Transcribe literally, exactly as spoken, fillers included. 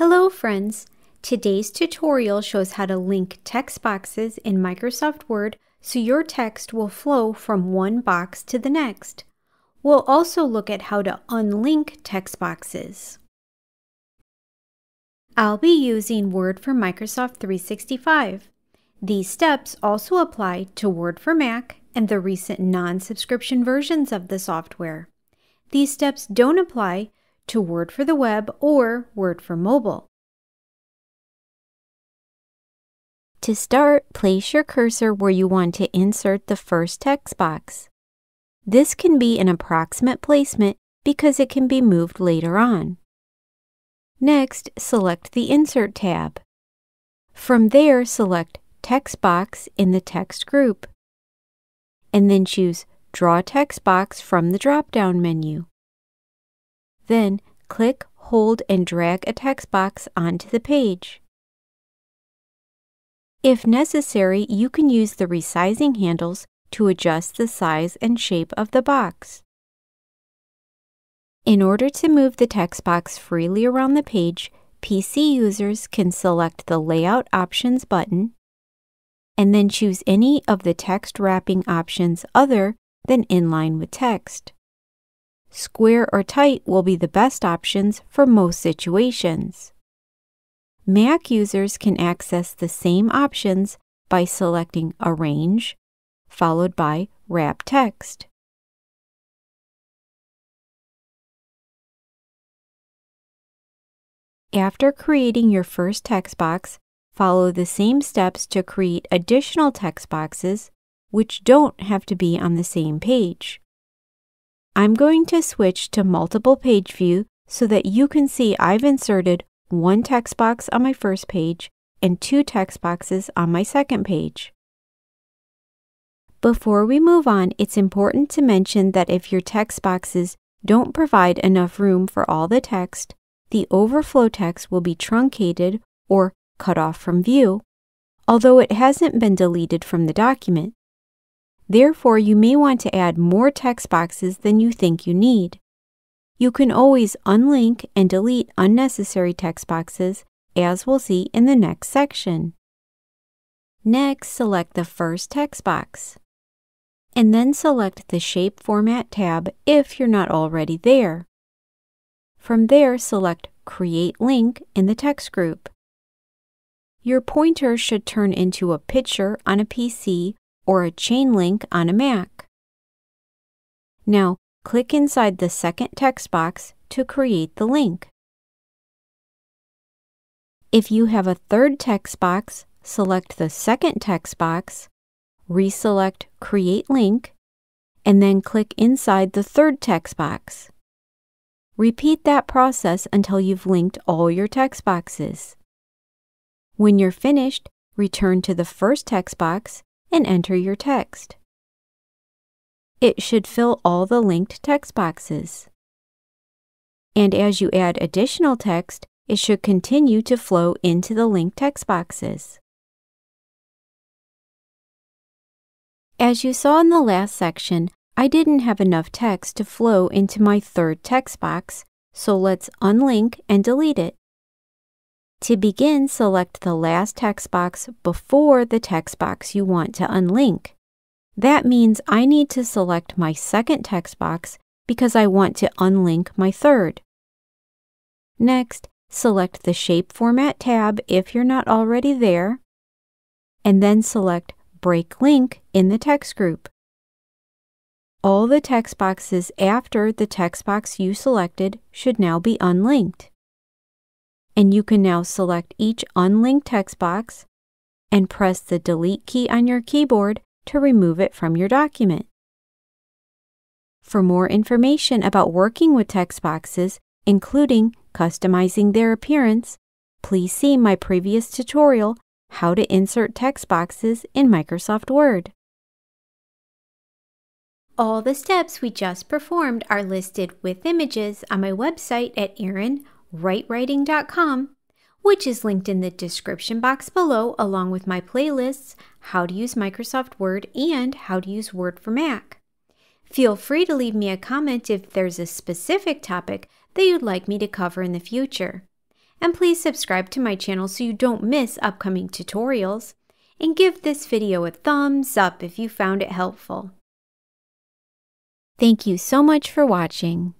Hello friends! Today's tutorial shows how to link text boxes in Microsoft Word so your text will flow from one box to the next. We'll also look at how to unlink text boxes. I'll be using Word for Microsoft three sixty-five. These steps also apply to Word for Mac and the recent non-subscription versions of the software. These steps don't apply to Word for the web or Word for mobile. To start, place your cursor where you want to insert the first text box. This can be an approximate placement because it can be moved later on. Next, select the Insert tab. From there, select Text Box in the text group, and then choose Draw Text Box from the drop-down menu. Then, click, hold, and drag a text box onto the page. If necessary, you can use the resizing handles to adjust the size and shape of the box. In order to move the text box freely around the page, P C users can select the Layout Options button and then choose any of the text wrapping options other than Inline with Text. Square or tight will be the best options for most situations. Mac users can access the same options by selecting Arrange, followed by Wrap Text. After creating your first text box, follow the same steps to create additional text boxes, which don't have to be on the same page. I'm going to switch to multiple page view so that you can see I've inserted one text box on my first page and two text boxes on my second page. Before we move on, it's important to mention that if your text boxes don't provide enough room for all the text, the overflow text will be truncated or cut off from view, although it hasn't been deleted from the document. Therefore, you may want to add more text boxes than you think you need. You can always unlink and delete unnecessary text boxes, as we'll see in the next section. Next, select the first text box, and then select the Shape Format tab if you're not already there. From there, select Create Link in the text group. Your pointer should turn into a picture on a P C or a chain link on a Mac. Now, click inside the second text box to create the link. If you have a third text box, select the second text box, reselect Create Link, and then click inside the third text box. Repeat that process until you've linked all your text boxes. When you're finished, return to the first text box and enter your text. It should fill all the linked text boxes. And as you add additional text, it should continue to flow into the linked text boxes. As you saw in the last section, I didn't have enough text to flow into my third text box, so let's unlink and delete it. To begin, select the last text box before the text box you want to unlink. That means I need to select my second text box because I want to unlink my third. Next, select the Shape Format tab if you're not already there, and then select Break Link in the text group. All the text boxes after the text box you selected should now be unlinked. And you can now select each unlinked text box and press the Delete key on your keyboard to remove it from your document. For more information about working with text boxes, including customizing their appearance, please see my previous tutorial, How to Insert Text Boxes in Microsoft Word. All the steps we just performed are listed with images on my website at Erin write writing dot com, which is linked in the description box below, along with my playlists How to Use Microsoft Word and How to Use Word for Mac. Feel free to leave me a comment if there's a specific topic that you'd like me to cover in the future. and please subscribe to my channel so you don't miss upcoming tutorials, and give this video a thumbs up if you found it helpful. Thank you so much for watching.